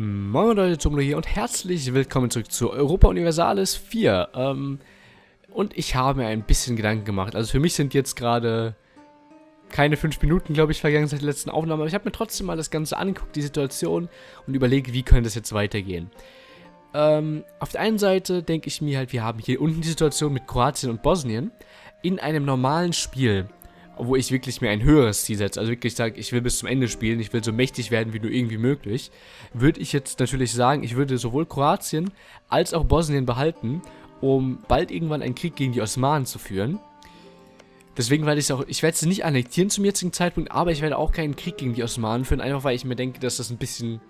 Moin Leute, Tumlu hier und herzlich willkommen zurück zu Europa Universalis 4. Und ich habe mir ein bisschen Gedanken gemacht. Also für mich sind jetzt gerade keine 5 Minuten, glaube ich, vergangen seit der letzten Aufnahme. Aber ich habe mir trotzdem mal das Ganze angeguckt, die Situation, und überlege, wie könnte es jetzt weitergehen. Auf der einen Seite denke ich mir halt, wir haben hier unten die Situation mit Kroatien und Bosnien in einem normalen Spiel, wo ich wirklich mir ein höheres Ziel setze, also wirklich sage, ich will bis zum Ende spielen, ich will so mächtig werden wie nur irgendwie möglich, würde ich jetzt natürlich sagen, ich würde sowohl Kroatien als auch Bosnien behalten, um bald irgendwann einen Krieg gegen die Osmanen zu führen. Deswegen werde ich es auch, ich werde es nicht annektieren zum jetzigen Zeitpunkt, aber ich werde auch keinen Krieg gegen die Osmanen führen, einfach weil ich mir denke, dass das ein bisschen,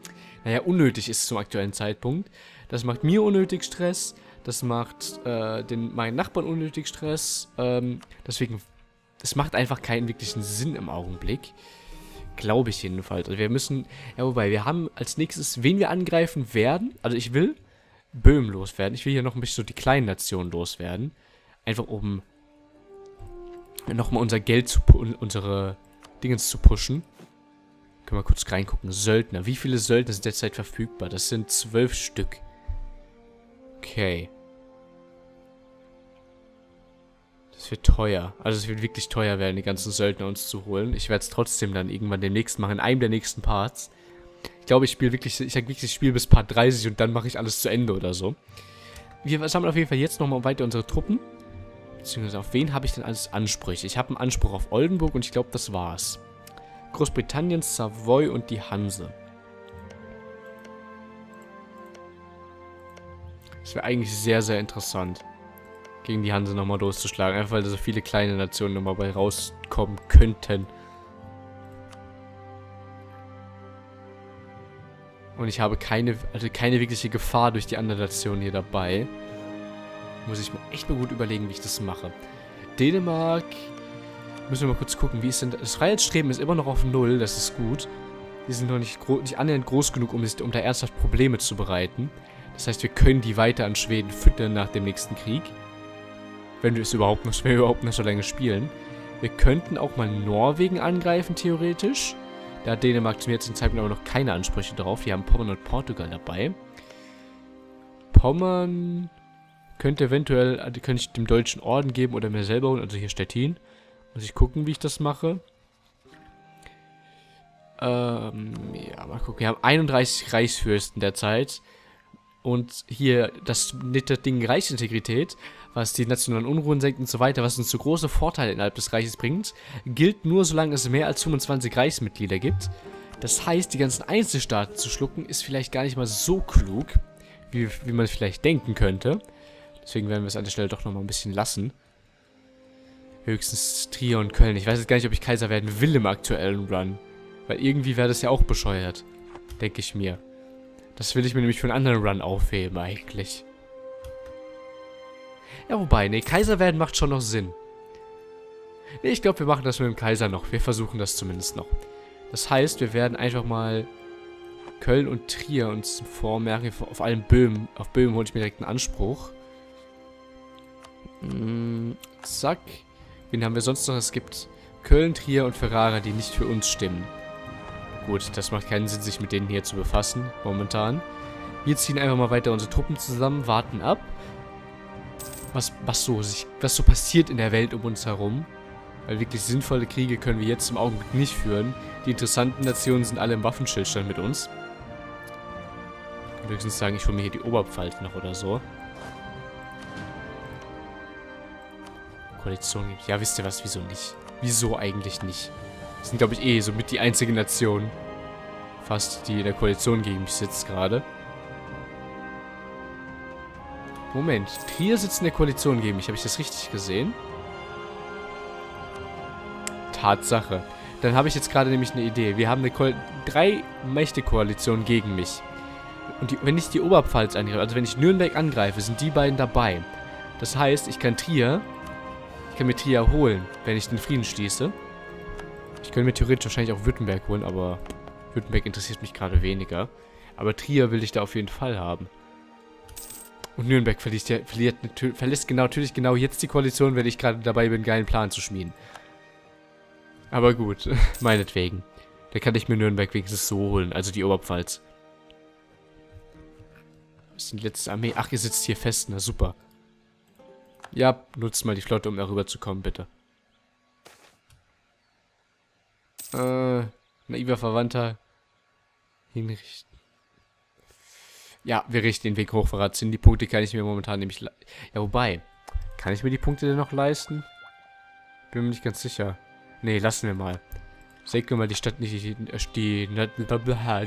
naja, unnötig ist zum aktuellen Zeitpunkt. Das macht mir unnötig Stress, das macht meinen Nachbarn unnötig Stress, deswegen... Es macht einfach keinen wirklichen Sinn im Augenblick. Glaube ich jedenfalls. Also wir müssen... Ja, wobei, wir haben als nächstes, wen wir angreifen werden. Also ich will Böhmen loswerden. Ich will hier noch ein bisschen so die kleinen Nationen loswerden. Einfach um nochmal unser Geld zu... unsere Dingens zu pushen. Können wir kurz reingucken. Söldner. Wie viele Söldner sind derzeit verfügbar? Das sind 12 Stück. Okay. Das wird teuer. Also es wird wirklich teuer werden, die ganzen Söldner uns zu holen. Ich werde es trotzdem dann irgendwann demnächst machen, in einem der nächsten Parts. Ich glaube, ich spiele bis Part 30 und dann mache ich alles zu Ende oder so. Wir sammeln auf jeden Fall jetzt nochmal weiter unsere Truppen. Beziehungsweise auf wen habe ich denn alles Ansprüche? Ich habe einen Anspruch auf Oldenburg und ich glaube, das war's. Großbritannien, Savoy und die Hanse. Das wäre eigentlich sehr, sehr interessant, gegen die Hanse nochmal durchzuschlagen. Einfach weil da so viele kleine Nationen nochmal bei rauskommen könnten. Und ich habe keine wirkliche Gefahr durch die andere Nation hier dabei. Muss ich mir echt mal gut überlegen, wie ich das mache. Dänemark. Müssen wir mal kurz gucken, wie ist denn... Das Freiheitsstreben ist immer noch auf 0, das ist gut. Die sind noch nicht annähernd groß genug, um da ernsthaft Probleme zu bereiten. Das heißt, wir können die weiter an Schweden füttern nach dem nächsten Krieg. Wenn wir es überhaupt noch, so lange spielen. Wir könnten auch mal Norwegen angreifen, theoretisch. Da hat Dänemark zum jetzigen Zeitpunkt aber noch keine Ansprüche drauf. Wir haben Pommern und Portugal dabei. Pommern könnte eventuell, also könnte ich dem Deutschen Orden geben oder mir selber holen. Also hier Stettin. Muss ich gucken, wie ich das mache. Ja, mal gucken. Wir haben 31 Reichsfürsten derzeit. Und hier das nette Ding Reichsintegrität, was die nationalen Unruhen senkt und so weiter, was uns so große Vorteile innerhalb des Reiches bringt, gilt nur, solange es mehr als 25 Reichsmitglieder gibt. Das heißt, die ganzen Einzelstaaten zu schlucken, ist vielleicht gar nicht mal so klug, wie man vielleicht denken könnte. Deswegen werden wir es an der Stelle doch nochmal ein bisschen lassen. Höchstens Trier und Köln. Ich weiß jetzt gar nicht, ob ich Kaiser werden will im aktuellen Run. Weil irgendwie wäre das ja auch bescheuert, denke ich mir. Das will ich mir nämlich für einen anderen Run aufheben, eigentlich. Ja, wobei, ne, Kaiser werden macht schon noch Sinn. Ne, ich glaube, wir machen das mit dem Kaiser noch. Wir versuchen das zumindest noch. Das heißt, wir werden einfach mal Köln und Trier uns vormerken. Auf allen Böhmen. Auf Böhmen hole ich mir direkt einen Anspruch. Zack. Wen haben wir sonst noch? Es gibt Köln, Trier und Ferrara, die nicht für uns stimmen. Gut, das macht keinen Sinn, sich mit denen hier zu befassen, momentan. Wir ziehen einfach mal weiter unsere Truppen zusammen, warten ab, was so passiert in der Welt um uns herum. Weil wirklich sinnvolle Kriege können wir jetzt im Augenblick nicht führen. Die interessanten Nationen sind alle im Waffenstillstand mit uns. Ich kann höchstens sagen, ich hole mir hier die Oberpfalz noch oder so. Koalition gibt es. Ja, wisst ihr was, wieso nicht? Wieso eigentlich nicht? Das sind, glaube ich, eh somit die einzige Nation, fast, die in der Koalition gegen mich sitzt gerade. Moment, Trier sitzt in der Koalition gegen mich. Habe ich das richtig gesehen? Tatsache. Dann habe ich jetzt gerade nämlich eine Idee. Wir haben eine drei Mächte-Koalitionen gegen mich. Und wenn ich die Oberpfalz angreife, also wenn ich Nürnberg angreife, sind die beiden dabei. Das heißt, ich kann mir Trier holen, wenn ich den Frieden schließe. Ich könnte mir theoretisch wahrscheinlich auch Württemberg holen, aber Württemberg interessiert mich gerade weniger. Aber Trier will ich da auf jeden Fall haben. Und Nürnberg verlässt natürlich genau jetzt die Koalition, wenn ich gerade dabei bin, einen geilen Plan zu schmieden. Aber gut, meinetwegen. Da kann ich mir Nürnberg wenigstens so holen, also die Oberpfalz. Ist denn die letzte Armee? Ach, ihr sitzt hier fest. Na super. Ja, nutzt mal die Flotte, um darüber zu kommen, bitte. Naiver Verwandter. Hinrichten. Ja, wir richten den Weg Hochverrat hin. Die Punkte kann ich mir momentan nämlich... Ja, wobei. Kann ich mir die Punkte denn noch leisten? Bin mir nicht ganz sicher. Nee, lassen wir mal. Senken wir mal die Stadt nicht die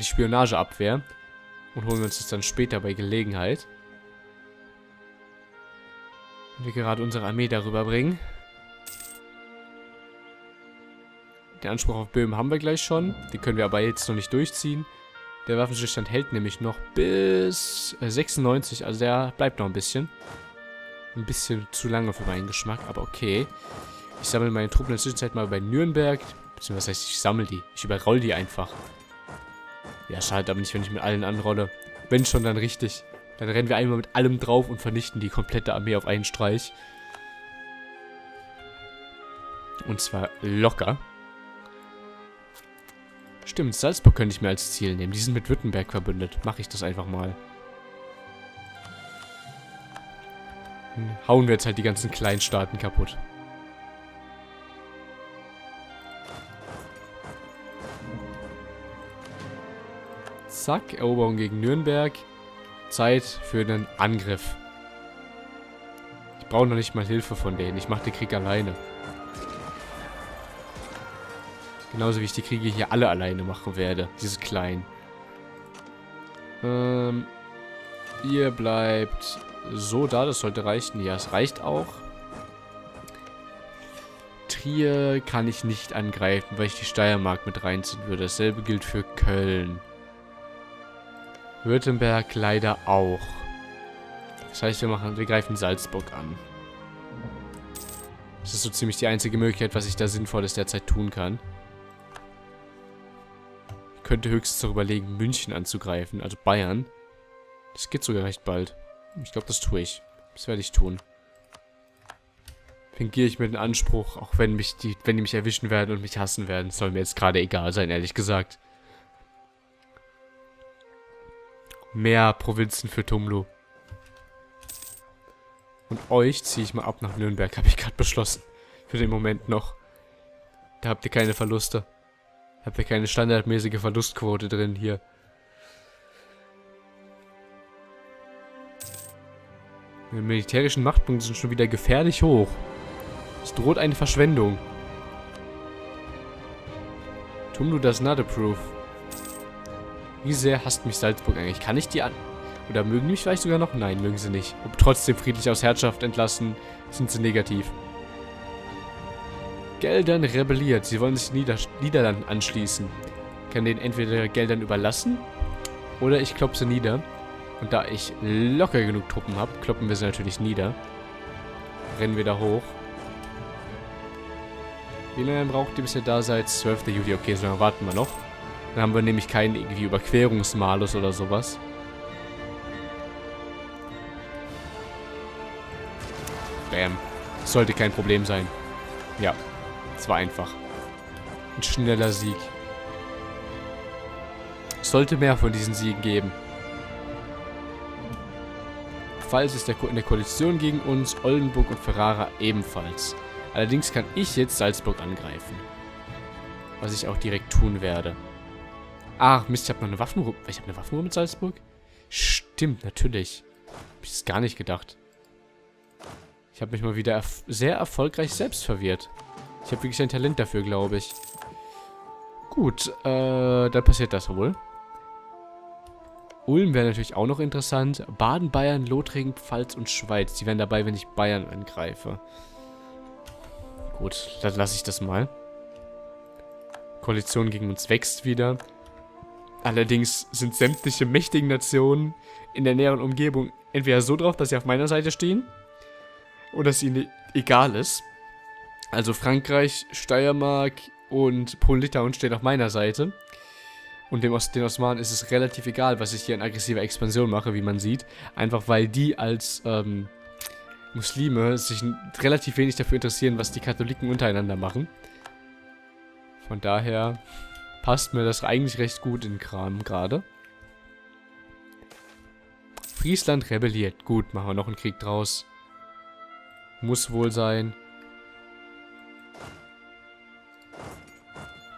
Spionageabwehr. Und holen wir uns das dann später bei Gelegenheit. Wenn wir gerade unsere Armee darüber bringen. Den Anspruch auf Böhmen haben wir gleich schon. Den können wir aber jetzt noch nicht durchziehen. Der Waffenstillstand hält nämlich noch bis 96. Also der bleibt noch ein bisschen. Ein bisschen zu lange für meinen Geschmack, aber okay. Ich sammle meine Truppen in der Zwischenzeit mal bei Nürnberg. Beziehungsweise, was heißt, ich sammle die. Ich überroll die einfach. Ja, schade, aber nicht, wenn ich mit allen anrolle. Wenn schon, dann richtig. Dann rennen wir einmal mit allem drauf und vernichten die komplette Armee auf einen Streich. Und zwar locker. Stimmt, Salzburg könnte ich mir als Ziel nehmen. Die sind mit Württemberg verbündet. Mache ich das einfach mal. Hauen wir jetzt halt die ganzen kleinen Staaten kaputt. Zack, Eroberung gegen Nürnberg. Zeit für einen Angriff. Ich brauche noch nicht mal Hilfe von denen. Ich mache den Krieg alleine. Genauso wie ich die Kriege hier alle alleine machen werde. Diese kleinen. Ihr bleibt so da. Das sollte reichen. Ja, es reicht auch. Trier kann ich nicht angreifen, weil ich die Steiermark mit reinziehen würde. Dasselbe gilt für Köln. Württemberg leider auch. Das heißt, wir greifen Salzburg an. Das ist so ziemlich die einzige Möglichkeit, was ich da Sinnvolles derzeit tun kann. Ich könnte höchstens darüber überlegen, München anzugreifen, also Bayern. Das geht sogar recht bald. Ich glaube, das tue ich. Das werde ich tun. Fingiere ich mir den Anspruch, auch wenn die mich erwischen werden und mich hassen werden, das soll mir jetzt gerade egal sein, ehrlich gesagt. Mehr Provinzen für Tumlu. Und euch ziehe ich mal ab nach Nürnberg, habe ich gerade beschlossen. Für den Moment noch. Da habt ihr keine Verluste. Habt ihr keine standardmäßige Verlustquote drin hier. Die militärischen Machtpunkte sind schon wieder gefährlich hoch. Es droht eine Verschwendung. Tumlu does not approve. Wie sehr hasst mich Salzburg eigentlich? Kann ich die an... Oder mögen die mich vielleicht sogar noch? Nein, mögen sie nicht. Ob trotzdem friedlich aus Herrschaft entlassen, sind sie negativ. Geldern rebelliert. Sie wollen sich Niederlanden anschließen. Ich kann denen entweder Geldern überlassen oder ich kloppe sie nieder. Und da ich locker genug Truppen habe, kloppen wir sie natürlich nieder. Rennen wir da hoch. Wie lange braucht ihr, bis ihr da seid? 12. Juli. Okay, so dann warten wir noch. Dann haben wir nämlich keinen irgendwie Überquerungsmalus oder sowas. Bam. Sollte kein Problem sein. Ja. Es war einfach. Ein schneller Sieg. Es sollte mehr von diesen Siegen geben. Pfalz ist in der Koalition gegen uns. Oldenburg und Ferrara ebenfalls. Allerdings kann ich jetzt Salzburg angreifen. Was ich auch direkt tun werde. Ach, Mist, ich habe noch eine Waffenruhe. Ich habe eine Waffenruhe mit Salzburg? Stimmt, natürlich. Hab ich das gar nicht gedacht. Ich habe mich mal wieder sehr erfolgreich selbst verwirrt. Ich habe wirklich ein Talent dafür, glaube ich. Gut, dann passiert das wohl. Ulm wäre natürlich auch noch interessant. Baden, Bayern, Lothringen, Pfalz und Schweiz. Die wären dabei, wenn ich Bayern angreife. Gut, dann lasse ich das mal. Koalition gegen uns wächst wieder. Allerdings sind sämtliche mächtigen Nationen in der näheren Umgebung entweder so drauf, dass sie auf meiner Seite stehen oder dass ihnen egal ist. Also Frankreich, Steiermark und Polen-Litauen stehen auf meiner Seite. Und den Osmanen ist es relativ egal, was ich hier in aggressiver Expansion mache, wie man sieht. Einfach weil die als Muslime sich relativ wenig dafür interessieren, was die Katholiken untereinander machen. Von daher... passt mir das eigentlich recht gut in Kram gerade. Friesland rebelliert. Gut, machen wir noch einen Krieg draus. Muss wohl sein.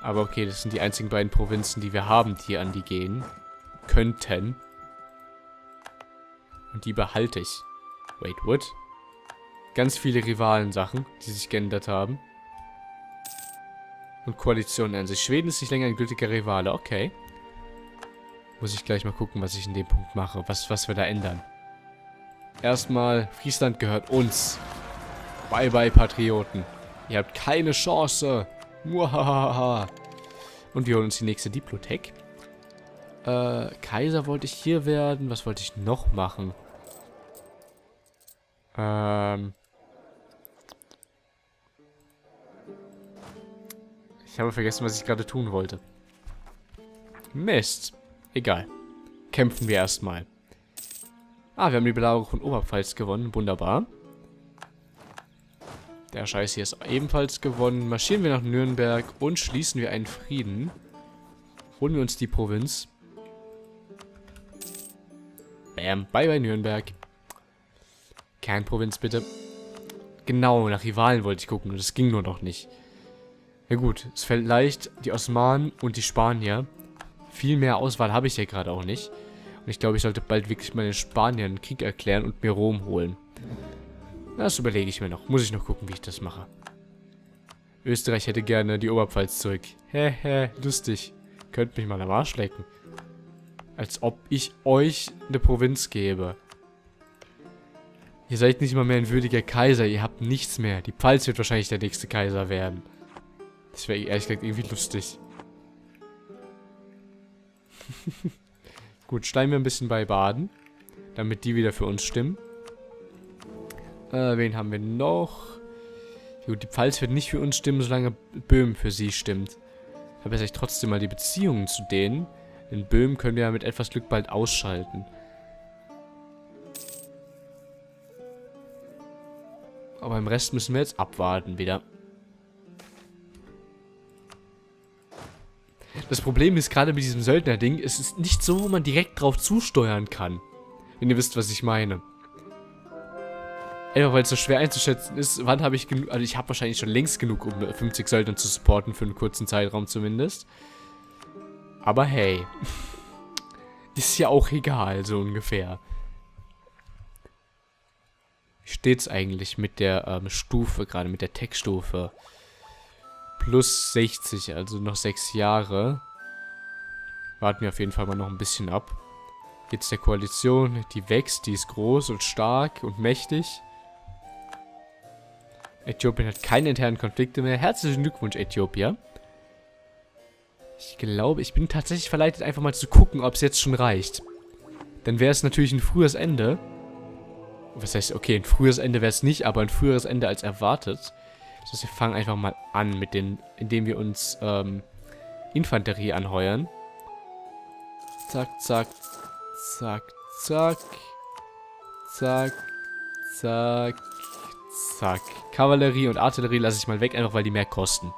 Aber okay, das sind die einzigen beiden Provinzen, die wir haben, die an die gehen könnten. Und die behalte ich. Wait, what? Ganz viele Rivalen-Sachen, die sich geändert haben. Und Koalitionen an sich. Schweden ist nicht länger ein gültiger Rivale. Okay. Muss ich gleich mal gucken, was ich in dem Punkt mache. Was wir da ändern. Erstmal, Friesland gehört uns. Bye bye, Patrioten. Ihr habt keine Chance. Muahaha. Und wir holen uns die nächste Diplothek. Kaiser wollte ich hier werden. Was wollte ich noch machen? Ich habe vergessen, was ich gerade tun wollte. Mist. Egal. Kämpfen wir erstmal. Ah, wir haben die Belagerung von Oberpfalz gewonnen. Wunderbar. Der Scheiß hier ist ebenfalls gewonnen. Marschieren wir nach Nürnberg und schließen wir einen Frieden. Holen wir uns die Provinz. Bam. Bye bye Nürnberg. Kernprovinz bitte. Genau, nach Rivalen wollte ich gucken. Das ging nur noch nicht. Na gut, es fällt leicht. Die Osmanen und die Spanier. Viel mehr Auswahl habe ich ja gerade auch nicht. Und ich glaube, ich sollte bald wirklich mal den Spaniern einen Krieg erklären und mir Rom holen. Das überlege ich mir noch. Muss ich noch gucken, wie ich das mache. Österreich hätte gerne die Oberpfalz zurück. Hehe, lustig. Könnt mich mal am Arsch lecken. Als ob ich euch eine Provinz gebe. Ihr seid nicht mal mehr ein würdiger Kaiser. Ihr habt nichts mehr. Die Pfalz wird wahrscheinlich der nächste Kaiser werden. Das wäre ehrlich gesagt irgendwie lustig. Gut, schleimen wir ein bisschen bei Baden. Damit die wieder für uns stimmen. Wen haben wir noch? Gut, die Pfalz wird nicht für uns stimmen, solange Böhmen für sie stimmt. Verbessere ich trotzdem mal die Beziehungen zu denen. Denn Böhmen können wir ja mit etwas Glück bald ausschalten. Aber im Rest müssen wir jetzt abwarten wieder. Das Problem ist gerade mit diesem Söldner-Ding, es ist nicht so, wo man direkt drauf zusteuern kann. Wenn ihr wisst, was ich meine. Einfach weil es so schwer einzuschätzen ist, wann habe ich genug... Also ich habe wahrscheinlich schon längst genug, um 50 Söldner zu supporten, für einen kurzen Zeitraum zumindest. Aber hey. Ist ja auch egal, so ungefähr. Wie steht's eigentlich mit der Stufe, gerade mit der Tech-Stufe? Plus 60, also noch 6 Jahre. Warten wir auf jeden Fall mal noch ein bisschen ab. Jetzt der Koalition, die wächst, die ist groß und stark und mächtig. Äthiopien hat keine internen Konflikte mehr. Herzlichen Glückwunsch, Äthiopien. Ich glaube, ich bin tatsächlich verleitet, einfach mal zu gucken, ob es jetzt schon reicht. Dann wäre es natürlich ein frühes Ende. Was heißt, okay, ein frühes Ende wäre es nicht, aber ein früheres Ende als erwartet. Das heißt, wir fangen einfach mal an, mit den, indem wir uns Infanterie anheuern. Zack, zack, zack, zack, zack, zack, zack. Kavallerie und Artillerie lasse ich mal weg, einfach weil die mehr kosten.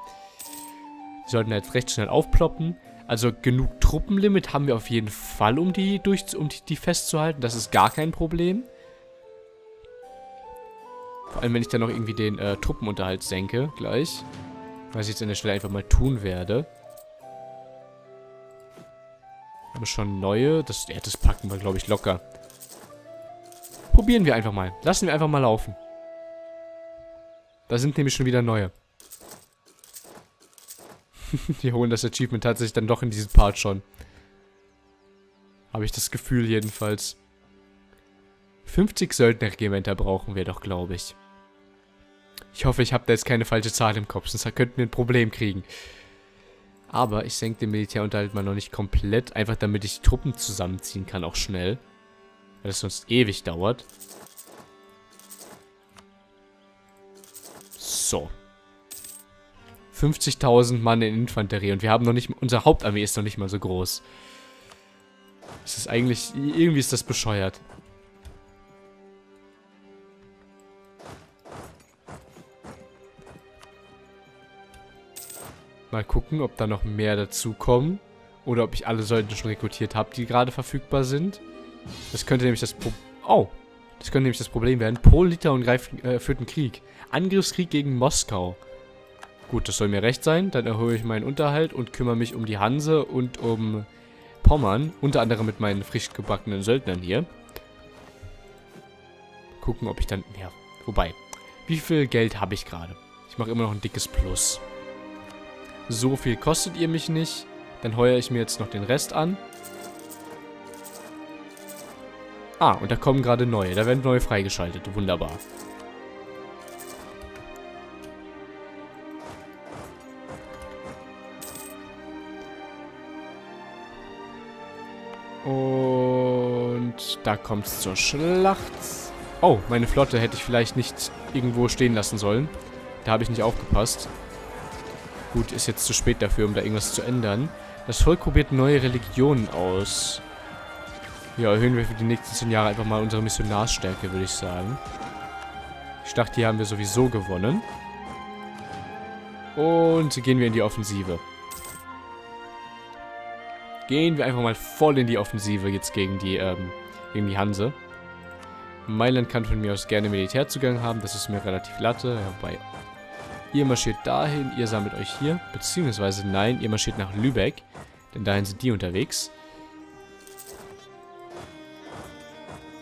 Die sollten jetzt recht schnell aufploppen. Also genug Truppenlimit haben wir auf jeden Fall, um die festzuhalten. Das ist gar kein Problem. Vor allem, wenn ich dann noch irgendwie den Truppenunterhalt senke, gleich. Was ich jetzt an der Stelle einfach mal tun werde. Haben wir schon neue? Das packen wir, glaube ich, locker. Probieren wir einfach mal. Lassen wir einfach mal laufen. Da sind nämlich schon wieder neue. Wir holen das Achievement tatsächlich dann doch in diesem Part schon. Habe ich das Gefühl jedenfalls. 50 Söldnerregimenter brauchen wir doch, glaube ich. Ich hoffe, ich habe da jetzt keine falsche Zahl im Kopf, sonst könnten wir ein Problem kriegen. Aber ich senke den Militärunterhalt mal noch nicht komplett, einfach damit ich Truppen zusammenziehen kann, auch schnell. Weil es sonst ewig dauert. So. 50.000 Mann in Infanterie und wir haben noch nicht, unsere Hauptarmee ist noch nicht mal so groß. Es ist eigentlich, irgendwie ist das bescheuert. Mal gucken, ob da noch mehr dazukommen. Oder ob ich alle Söldner schon rekrutiert habe, die gerade verfügbar sind. Das könnte nämlich das Problem werden. Polen-Litauen führt einen Krieg. Angriffskrieg gegen Moskau. Gut, das soll mir recht sein. Dann erhöhe ich meinen Unterhalt und kümmere mich um die Hanse und um Pommern. Unter anderem mit meinen frisch gebackenen Söldnern hier. Gucken, ob ich dann... Ja, wobei. Wie viel Geld habe ich gerade? Ich mache immer noch ein dickes Plus. So viel kostet ihr mich nicht. Dann heuere ich mir jetzt noch den Rest an. Ah, und da kommen gerade neue. Da werden neue freigeschaltet. Wunderbar. Und da kommt es zur Schlacht. Oh, meine Flotte hätte ich vielleicht nicht irgendwo stehen lassen sollen. Da habe ich nicht aufgepasst. Gut, ist jetzt zu spät dafür, um da irgendwas zu ändern. Das Volk probiert neue Religionen aus. Ja, erhöhen wir für die nächsten 10 Jahre einfach mal unsere Missionarsstärke, würde ich sagen. Ich dachte, hier haben wir sowieso gewonnen. Und gehen wir in die Offensive. Gehen wir einfach mal voll in die Offensive jetzt gegen die Hanse. Mailand kann von mir aus gerne Militärzugang haben, das ist mir relativ latte. Wobei, ihr marschiert dahin, ihr sammelt euch hier. Beziehungsweise, nein, ihr marschiert nach Lübeck, denn dahin sind die unterwegs.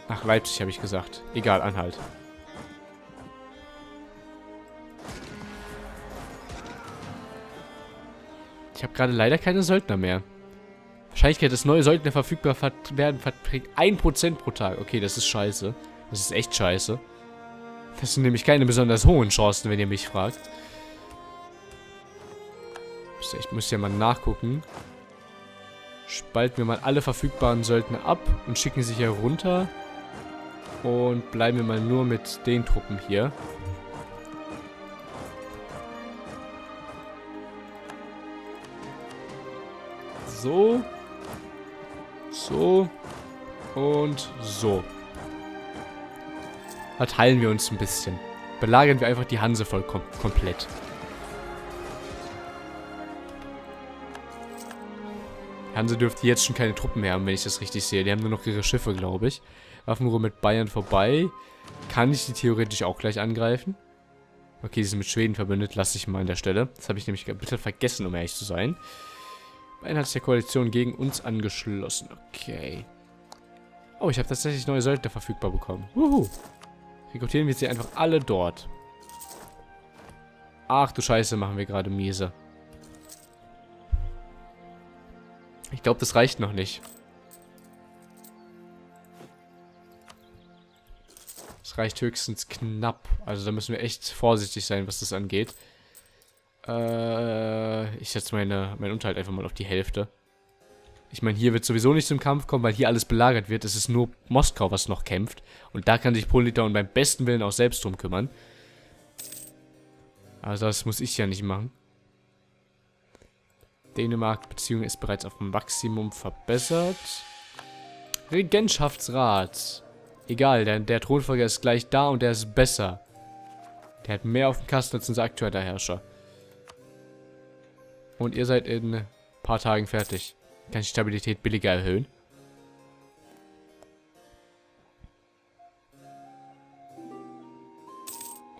Nach Leipzig, habe ich gesagt. Egal, Anhalt. Ich habe gerade leider keine Söldner mehr. Wahrscheinlichkeit, dass neue Söldner verfügbar werden, verträgt 1% pro Tag. Okay, das ist scheiße. Das ist echt scheiße. Das sind nämlich keine besonders hohen Chancen, wenn ihr mich fragt. Ich muss ja mal nachgucken. Spalten wir mal alle verfügbaren Söldner ab und schicken sie hier runter. Und bleiben wir mal nur mit den Truppen hier. So. So. Und so. Verteilen wir uns ein bisschen. Belagern wir einfach die Hanse voll komplett. Die Hanse dürfte jetzt schon keine Truppen mehr haben, wenn ich das richtig sehe. Die haben nur noch ihre Schiffe, glaube ich. Waffenruhe mit Bayern vorbei. Kann ich die theoretisch auch gleich angreifen? Okay, die sind mit Schweden verbündet. Lasse ich mal an der Stelle. Das habe ich nämlich ein bisschen vergessen, um ehrlich zu sein. Bayern hat sich der Koalition gegen uns angeschlossen. Okay. Oh, ich habe tatsächlich neue Söldner verfügbar bekommen. Wuhu. Rekrutieren wir sie einfach alle dort. Ach du Scheiße, machen wir gerade miese. Ich glaube, das reicht noch nicht. Das reicht höchstens knapp. Also da müssen wir echt vorsichtig sein, was das angeht. Ich setze meinen Unterhalt einfach mal auf die Hälfte. Ich meine, hier wird sowieso nicht zum Kampf kommen, weil hier alles belagert wird. Es ist nur Moskau, was noch kämpft. Und da kann sich Polen-Litauen beim besten Willen auch selbst drum kümmern. Also das muss ich ja nicht machen. Dänemark-Beziehung ist bereits auf dem Maximum verbessert. Regentschaftsrat. Egal, der Thronfolger ist gleich da und der ist besser. Der hat mehr auf dem Kasten als unser aktueller Herrscher. Und ihr seid in ein paar Tagen fertig. Kann ich die Stabilität billiger erhöhen?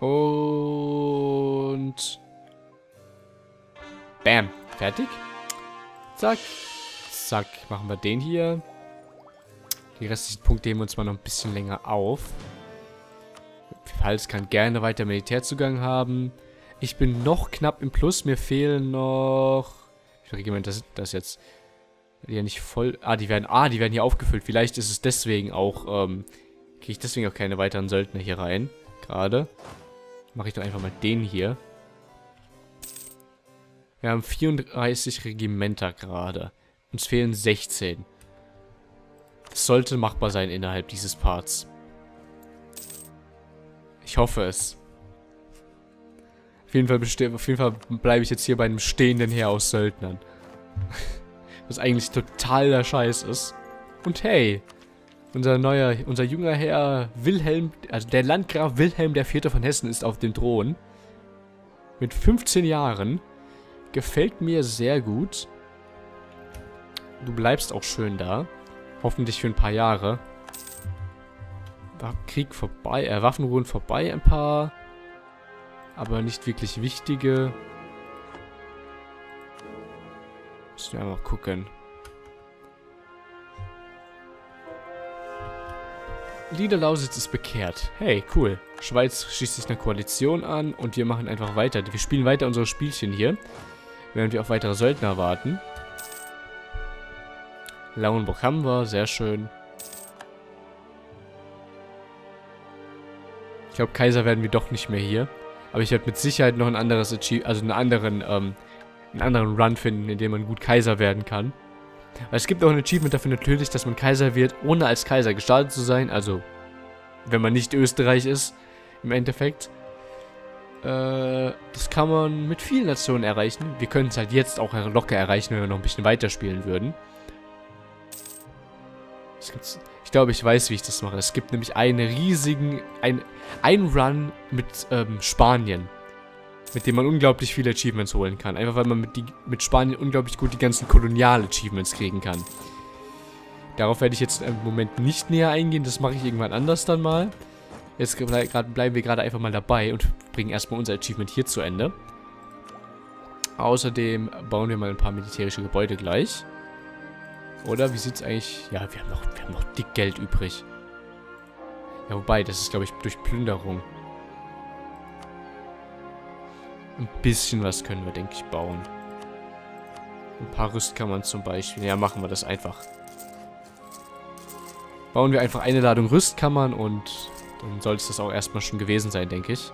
Und... Bam. Fertig. Zack. Zack. Machen wir den hier. Die restlichen Punkte heben wir uns mal noch ein bisschen länger auf. Pfalz kann gerne weiter Militärzugang haben. Ich bin noch knapp im Plus. Mir fehlen noch... Wie viele Regimenter sind das jetzt? Die ja nicht voll... Die werden hier aufgefüllt. Vielleicht ist es deswegen auch... Kriege ich deswegen auch keine weiteren Söldner hier rein. Gerade. Mache ich doch einfach mal den hier. Wir haben 34 Regimenter gerade. Uns fehlen 16. Das sollte machbar sein innerhalb dieses Parts. Ich hoffe es. Auf jeden Fall bleibe ich jetzt hier bei einem stehenden Heer aus Söldnern. Was eigentlich totaler Scheiß ist. Und hey, unser junger Herr Wilhelm, also der Landgraf Wilhelm IV. Von Hessen ist auf dem Thron. Mit 15 Jahren. Gefällt mir sehr gut. Du bleibst auch schön da. Hoffentlich für ein paar Jahre. Krieg vorbei, Waffenruhen vorbei, ein paar. Aber nicht wirklich wichtige. Müssen wir mal gucken. Niederlausitz ist bekehrt. Hey, cool. Schweiz schließt sich einer Koalition an und wir machen einfach weiter. Wir spielen weiter unsere Spielchen hier, während wir auf weitere Söldner warten. Lauenburg haben wir, sehr schön. Ich glaube, Kaiser werden wir doch nicht mehr hier. Aber ich werde mit Sicherheit noch ein anderes Achievement, also einen anderen Run finden, in dem man gut Kaiser werden kann. Weil es gibt auch ein Achievement dafür natürlich, dass man Kaiser wird, ohne als Kaiser gestartet zu sein. Also, wenn man nicht Österreich ist, im Endeffekt. Das kann man mit vielen Nationen erreichen. Wir können es halt jetzt auch locker erreichen, wenn wir noch ein bisschen weiterspielen würden. Das gibt's. Ich glaube, ich weiß, wie ich das mache. Es gibt nämlich einen riesigen, ein Run mit Spanien, mit dem man unglaublich viele Achievements holen kann. Einfach, weil man mit Spanien unglaublich gut die ganzen Kolonial-Achievements kriegen kann. Darauf werde ich jetzt im Moment nicht näher eingehen. Das mache ich irgendwann anders dann mal. Jetzt bleiben wir gerade einfach mal dabei und bringen erstmal unser Achievement hier zu Ende. Außerdem bauen wir mal ein paar militärische Gebäude gleich. Oder wie sieht's eigentlich... Ja, wir haben noch dick Geld übrig. Ja, wobei, das ist, glaube ich, durch Plünderung. Ein bisschen was können wir, denke ich, bauen. Ein paar Rüstkammern zum Beispiel. Ja, machen wir das einfach. Bauen wir einfach eine Ladung Rüstkammern und dann soll es das auch erstmal schon gewesen sein, denke ich.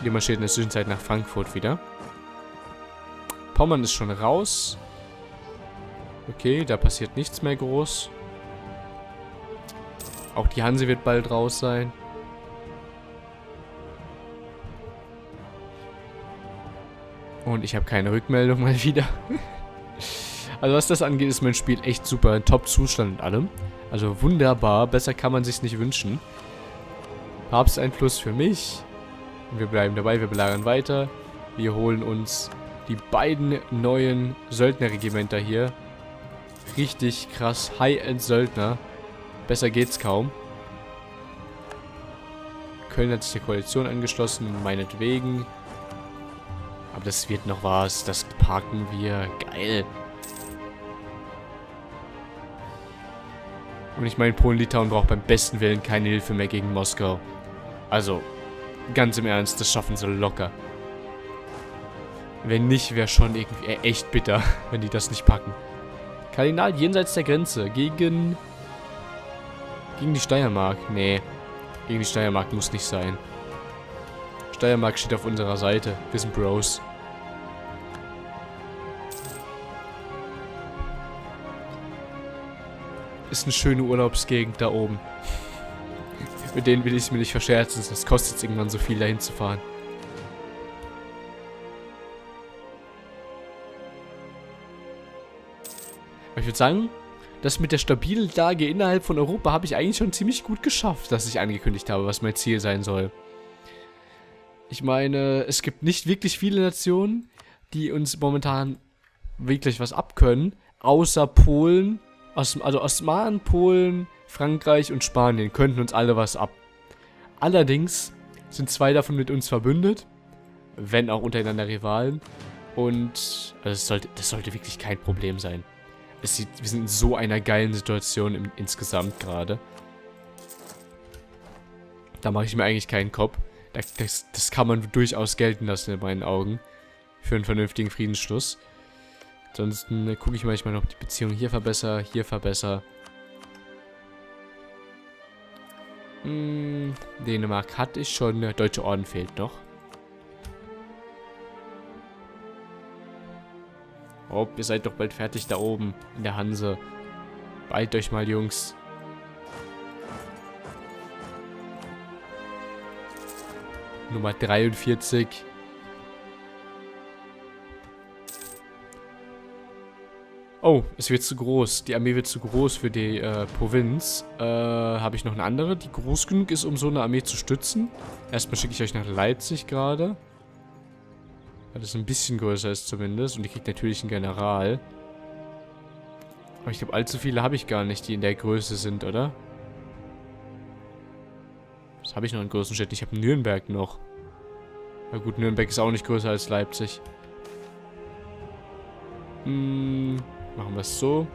Wir marschieren in der Zwischenzeit nach Frankfurt wieder. Pommern ist schon raus. Okay, da passiert nichts mehr groß. Auch die Hanse wird bald raus sein. Und ich habe keine Rückmeldung mal wieder. Also was das angeht, ist mein Spiel echt super. In Top-Zustand und allem. Also wunderbar. Besser kann man sich's nicht wünschen. Papsteinfluss für mich. Und wir bleiben dabei. Wir belagern weiter. Wir holen uns die beiden neuen Söldnerregimenter hier. Richtig krass. High-End-Söldner. Besser geht's kaum. Köln hat sich der Koalition angeschlossen. Meinetwegen. Aber das wird noch was. Das parken wir. Geil. Und ich meine, Polen-Litauen braucht beim besten Willen keine Hilfe mehr gegen Moskau. Also, ganz im Ernst, das schaffen sie locker. Wenn nicht, wäre schon irgendwie echt bitter, wenn die das nicht packen. Kardinal jenseits der Grenze gegen die Steiermark. Nee, gegen die Steiermark muss nicht sein. Steiermark steht auf unserer Seite. Wir sind Bros. Ist eine schöne Urlaubsgegend da oben. Mit denen will ich es mir nicht verscherzen. Das kostet irgendwann so viel, dahin zu fahren. Ich würde sagen, das mit der stabilen Lage innerhalb von Europa habe ich eigentlich schon ziemlich gut geschafft, dass ich angekündigt habe, was mein Ziel sein soll. Ich meine, es gibt nicht wirklich viele Nationen, die uns momentan wirklich was abkönnen, außer Polen, also Osmanen, Polen, Frankreich und Spanien könnten uns alle was ab. Allerdings sind zwei davon mit uns verbündet, wenn auch untereinander Rivalen, und also das sollte wirklich kein Problem sein. Wir sind in so einer geilen Situation insgesamt gerade. Da mache ich mir eigentlich keinen Kopf. Das kann man durchaus gelten lassen in meinen Augen. Für einen vernünftigen Friedensschluss. Ansonsten gucke ich manchmal noch die Beziehung hier verbessere. Dänemark hatte ich schon. Der Deutsche Orden fehlt noch. Oh, ihr seid doch bald fertig da oben in der Hanse. Beeilt euch mal, Jungs. Nummer 43. Oh, es wird zu groß. Die Armee wird zu groß für die Provinz. Habe ich noch eine andere, die groß genug ist, um so eine Armee zu stützen? Erstmal schicke ich euch nach Leipzig gerade. Weil das ein bisschen größer ist zumindest. Und die kriegt natürlich einen General. Aber ich glaube, allzu viele habe ich gar nicht, die in der Größe sind, oder? Was habe ich noch in großen Städten? Ich habe Nürnberg noch. Na gut, Nürnberg ist auch nicht größer als Leipzig. Machen wir es so.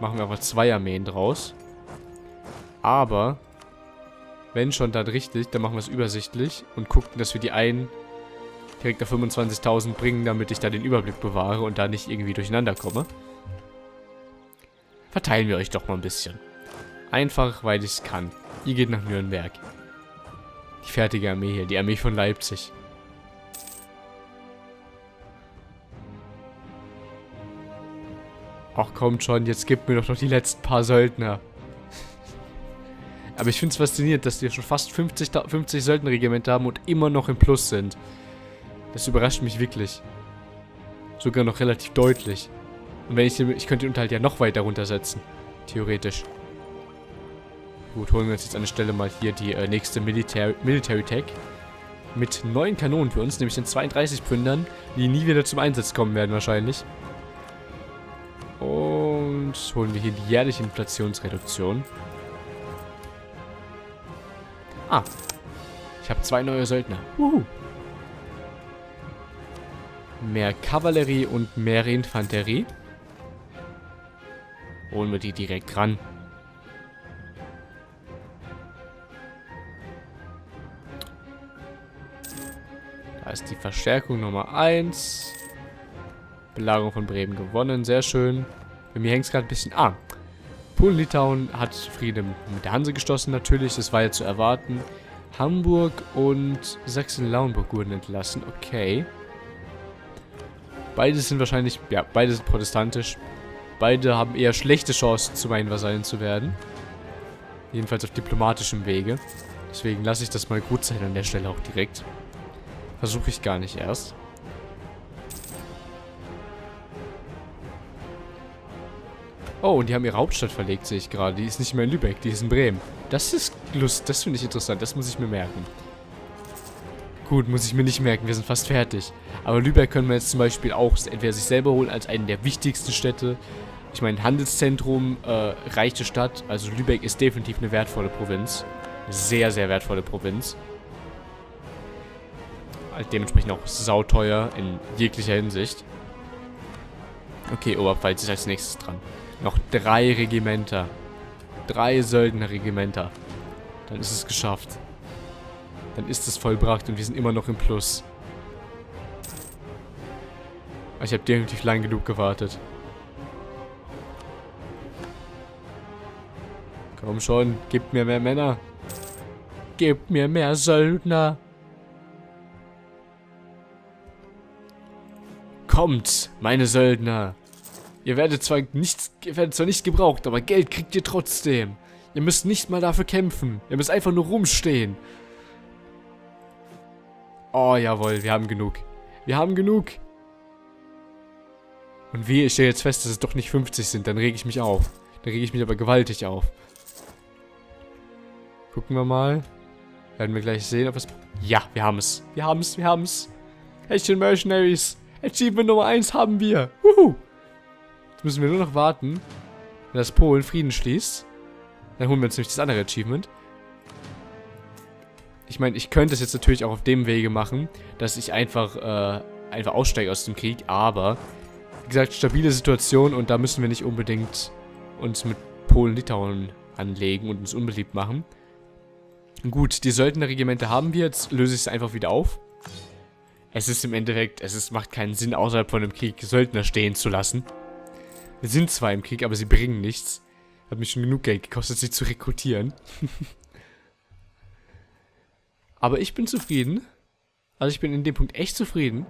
Machen wir einfach 2 Armeen draus. Aber wenn schon, dann richtig. Dann machen wir es übersichtlich und gucken, dass wir die einen direkt auf 25.000 bringen, damit ich da den Überblick bewahre und da nicht irgendwie durcheinander komme. Verteilen wir euch doch mal ein bisschen. Einfach, weil ich es kann. Ihr geht nach Nürnberg. Die fertige Armee hier. Die Armee von Leipzig. Ach, kommt schon. Jetzt gibt mir doch noch die letzten paar Söldner. Aber ich finde es faszinierend, dass die schon fast 50 Söldnerregimenter haben und immer noch im Plus sind. Das überrascht mich wirklich. Sogar noch relativ deutlich. Und wenn ich könnte den Unterhalt ja noch weiter runtersetzen. Theoretisch. Gut, holen wir uns jetzt an der Stelle mal hier die nächste Military Tech. Mit 9 Kanonen für uns, nämlich den 32-Pfündern, die nie wieder zum Einsatz kommen werden wahrscheinlich. Und holen wir hier die jährliche Inflationsreduktion. Ah, ich habe 2 neue Söldner. Mehr Kavallerie und mehr Infanterie. Holen wir die direkt ran. Da ist die Verstärkung Nummer 1. Belagerung von Bremen gewonnen, sehr schön. Bei mir hängt es gerade ein bisschen an. Polen-Litauen hat Frieden mit der Hanse geschlossen, natürlich, das war ja zu erwarten. Hamburg und Sachsen-Lauenburg wurden entlassen, okay. Beide sind wahrscheinlich, ja, beide sind protestantisch. Beide haben eher schlechte Chancen, zu meinen Vasallen zu werden. Jedenfalls auf diplomatischem Wege. Deswegen lasse ich das mal gut sein an der Stelle auch direkt. Versuche ich gar nicht erst. Oh, und die haben ihre Hauptstadt verlegt, sehe ich gerade. Die ist nicht mehr in Lübeck, die ist in Bremen. Das ist Lust, das finde ich interessant, das muss ich mir merken. Gut, muss ich mir nicht merken, wir sind fast fertig. Aber Lübeck können wir jetzt zum Beispiel auch entweder sich selber holen als einen der wichtigsten Städte. Ich meine, Handelszentrum, reiche Stadt. Also Lübeck ist definitiv eine wertvolle Provinz. Sehr, sehr wertvolle Provinz. Dementsprechend auch sauteuer in jeglicher Hinsicht. Okay, Oberpfalz ist als nächstes dran. Noch 3 Regimenter. 3 Söldnerregimenter. Dann ist es geschafft. Dann ist es vollbracht und wir sind immer noch im Plus. Ich habe definitiv lang genug gewartet. Komm schon, gebt mir mehr Männer. Gebt mir mehr Söldner. Kommt, meine Söldner. Ihr werdet zwar nicht gebraucht, aber Geld kriegt ihr trotzdem. Ihr müsst nicht mal dafür kämpfen. Ihr müsst einfach nur rumstehen. Oh, jawohl, wir haben genug. Wir haben genug. Und wie, ich stelle jetzt fest, dass es doch nicht 50 sind. Dann rege ich mich auf. Dann rege ich mich aber gewaltig auf. Gucken wir mal. Werden wir gleich sehen, ob es... Ja, wir haben es. Wir haben es, wir haben es. Hessian Mercenaries. Achievement Nummer 1 haben wir. Wuhu. Müssen wir nur noch warten, wenn das Polen Frieden schließt. Dann holen wir uns nämlich das andere Achievement. Ich meine, ich könnte es jetzt natürlich auch auf dem Wege machen, dass ich einfach aussteige aus dem Krieg, aber wie gesagt, stabile Situation und da müssen wir nicht unbedingt uns mit Polen-Litauen anlegen und uns unbeliebt machen. Gut, die Söldnerregimenter haben wir, jetzt löse ich es einfach wieder auf. Es ist im Endeffekt, macht keinen Sinn, außerhalb von einem Krieg Söldner stehen zu lassen. Wir sind zwar im Krieg, aber sie bringen nichts. Hat mich schon genug Geld gekostet, sie zu rekrutieren. Aber ich bin zufrieden. Also ich bin in dem Punkt echt zufrieden.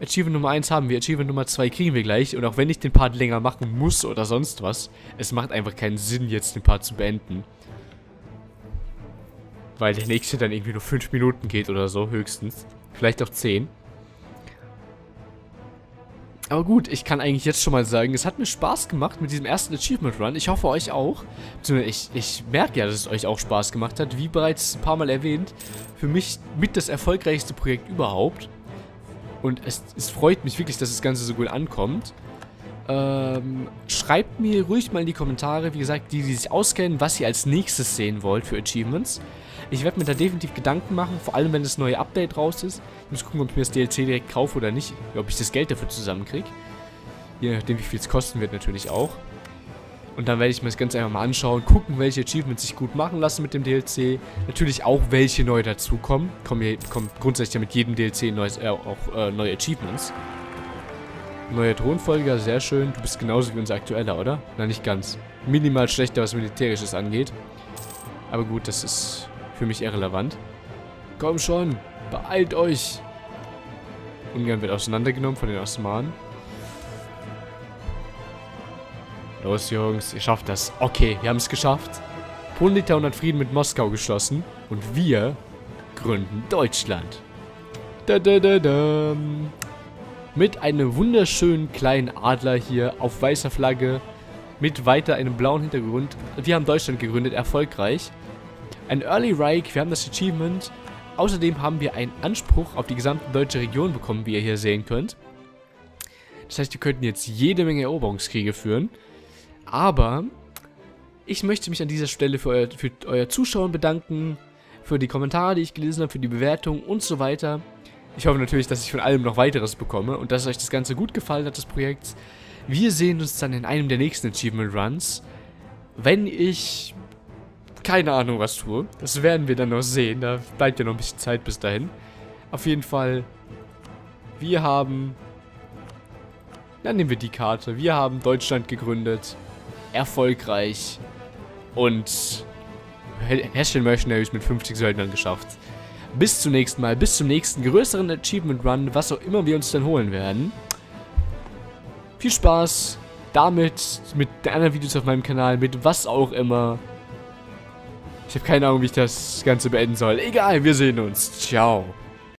Achievement Nummer 1 haben wir, Achievement Nummer 2 kriegen wir gleich. Und auch wenn ich den Part länger machen muss oder sonst was, es macht einfach keinen Sinn, jetzt den Part zu beenden. Weil der nächste dann irgendwie nur 5 Minuten geht oder so, höchstens. Vielleicht auch 10. Aber gut, ich kann eigentlich jetzt schon mal sagen, es hat mir Spaß gemacht mit diesem ersten Achievement Run. Ich hoffe, euch auch. Ich merke ja, dass es euch auch Spaß gemacht hat. Wie bereits ein paar Mal erwähnt, für mich mit das erfolgreichste Projekt überhaupt. Und es freut mich wirklich, dass das Ganze so gut ankommt. Schreibt mir ruhig mal in die Kommentare, wie gesagt, die sich auskennen, was ihr als nächstes sehen wollt für Achievements. Ich werde mir da definitiv Gedanken machen, vor allem wenn das neue Update raus ist. Ich muss gucken, ob ich mir das DLC direkt kaufe oder nicht, ob ich das Geld dafür zusammenkriege. Je nachdem, wie viel es kosten wird natürlich auch. Und dann werde ich mir das Ganze einfach mal anschauen, gucken, welche Achievements sich gut machen lassen mit dem DLC. Natürlich auch, welche neu dazukommen. Kommen grundsätzlich mit jedem DLC neue Achievements. Neuer Thronfolger, sehr schön. Du bist genauso wie unser aktueller, oder? Na, nicht ganz. Minimal schlechter, was Militärisches angeht. Aber gut, das ist für mich irrelevant. Komm schon, beeilt euch! Ungarn wird auseinandergenommen von den Osmanen. Los, Jungs, ihr schafft das. Okay, wir haben es geschafft. Polen-Litauen hat Frieden mit Moskau geschlossen. Und wir gründen Deutschland. Da, da, da, da. Mit einem wunderschönen kleinen Adler hier auf weißer Flagge. Mit weiter einem blauen Hintergrund. Wir haben Deutschland gegründet, erfolgreich. Ein Early Reich, wir haben das Achievement. Außerdem haben wir einen Anspruch auf die gesamte deutsche Region bekommen, wie ihr hier sehen könnt. Das heißt, wir könnten jetzt jede Menge Eroberungskriege führen. Aber ich möchte mich an dieser Stelle für euer Zuschauen bedanken, für die Kommentare, die ich gelesen habe, für die Bewertungen und so weiter. Ich hoffe natürlich, dass ich von allem noch weiteres bekomme und dass euch das Ganze gut gefallen hat, das Projekt. Wir sehen uns dann in einem der nächsten Achievement Runs, wenn ich keine Ahnung was tue. Das werden wir dann noch sehen, da bleibt ja noch ein bisschen Zeit bis dahin. Auf jeden Fall, wir haben... Dann nehmen wir die Karte. Wir haben Deutschland gegründet. Erfolgreich. Und Hessian Mercenaries mit 50 Söldnern geschafft. Bis zum nächsten Mal, bis zum nächsten größeren Achievement Run, was auch immer wir uns dann holen werden. Viel Spaß damit, mit den anderen Videos auf meinem Kanal, mit was auch immer. Ich habe keine Ahnung, wie ich das Ganze beenden soll. Egal, wir sehen uns. Ciao.